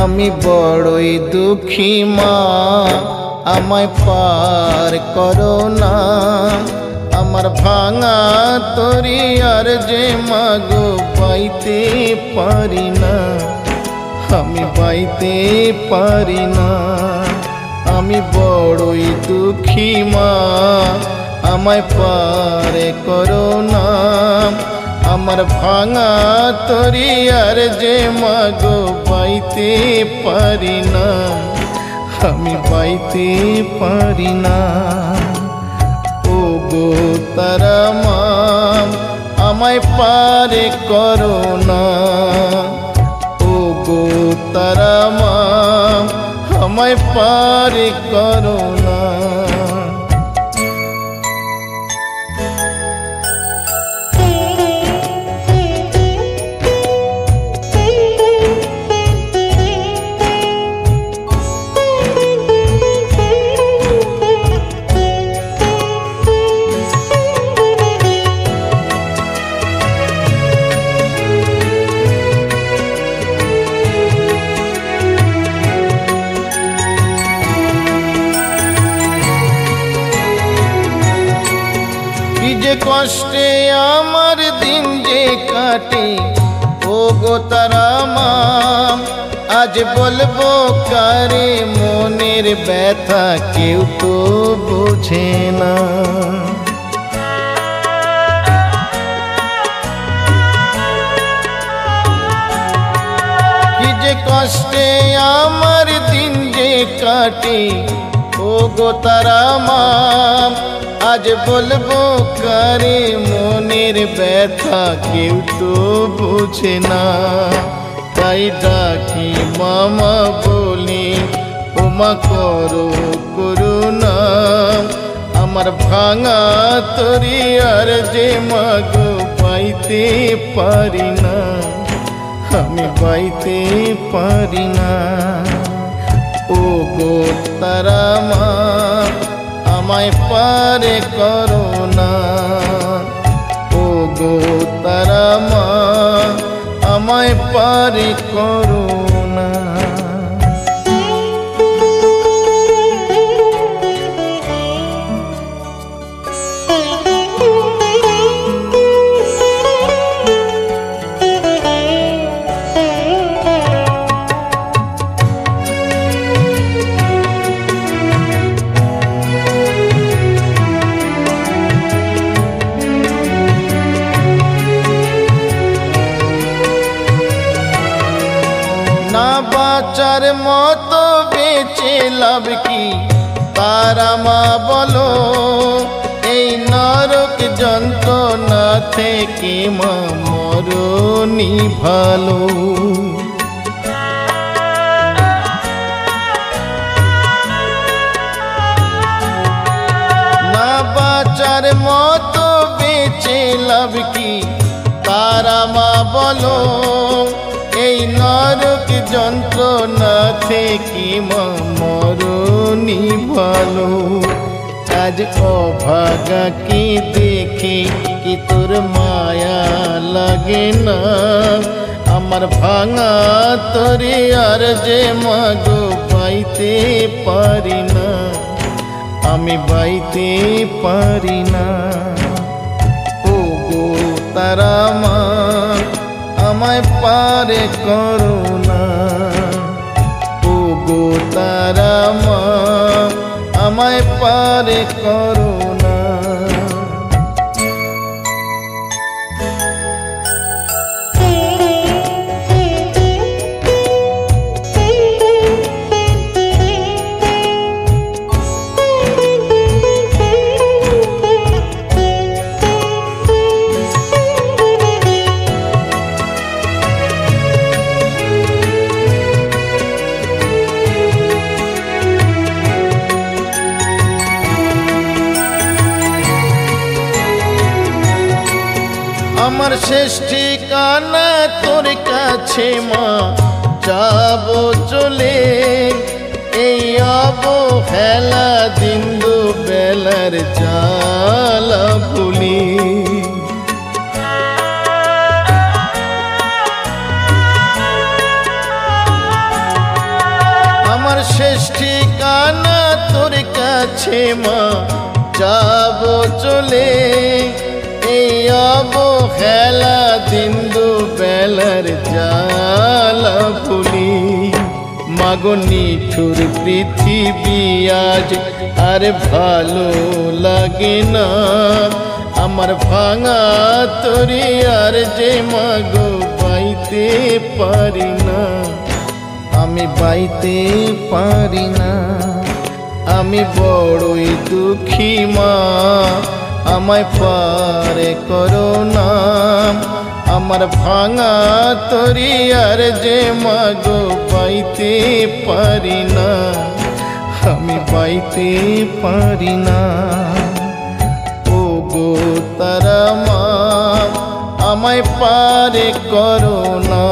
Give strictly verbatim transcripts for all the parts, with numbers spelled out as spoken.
আমি বড়ই দুঃখী মা, আমায় পার করো না। আমার ভাঙা তরি আর যে মাগো পাইতে পারি না, আমি পাইতে পারি না। আমি বড়ই দুঃখী মা, আমায় পার করো না। আমার ভাঙা তরি আর যে মাগো পাইতে পারি না, আমি পাইতে পারি না। ও গো তারা মা, আমায় পার করো না। ও গো তারা মা, আমায় পার করো না। কষ্টে আমার দিন যে কাটে ও গো তারা মা, আজ বলবো কারে মনের ব্যথা কেউ তো বোঝে না। কি যে কষ্টে আমার দিন যে কাটে ও গো তারা মা, আজ বলবো কারে মনের ব্যথা কেউ তো বোঝে না। তাই ডাকি মামা বলি, ওমা করো করুণা। আমার ভাঙা তরি আর যে মাগো পাইতে পারি না, আমি পাইতে পারি না। ও গো তারা মা, আমায় পার করো না। ও গো তারা মা, আমায় পার করো না। বাঁচার মতো বেঁচে লাভ কি তারা মা বলো, এই নরক যন্ত্রণা থেকে মা মরণি ভালো। না বাঁচার মতো বেঁচে লাভ কি তারা মা বলো, এই নরক যন্ত্রণা থেকে মা মরণি ভালো। আজ অভাগাকে দেখে কি তোর মায়া লাগে না। আমার ভাঙা তরি আর যে মাগো পাইতে পারি না, আমি পাইতে পারি না। ও গো তারা মা, আমায় পার করো না। ও গো তারা মা, আমায় পার করো না। আমার শেষ ঠিকানা তোর কাছে মা, যাব চলে। এই অবহেলা দিন দুবেলার জ্বালা ভুলি। শেষ ঠিকানা তোর কাছে মা, যাব চলে এই অবহেলা দিন দুবেলার জ্বালা ভুলি। মাগো নিঠুর পৃথিবী আজ আর ভালো লাগে না আমার, ভাঙা তরি আর যে মাগো পাইতে পারি না, আমি পাইতে পারি না। আমি বড়ই দুঃখী মা, আমায় পারে করো না, আমার ভাঙা তরি আর যে মাগো পাইতে পারি না, আমি পাইতে পারি না। ও গো তারা মা, আমায় পারে করো না,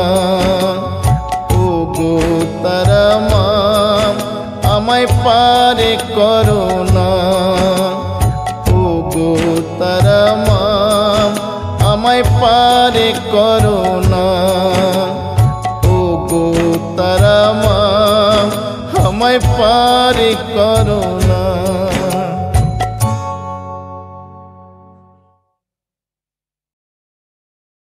ও গো তারা মা, আমায় পারে করো না। ও গো তারা মা, আমায় পারে করো না, ও গো তারা মা, আমায় পারে করো না।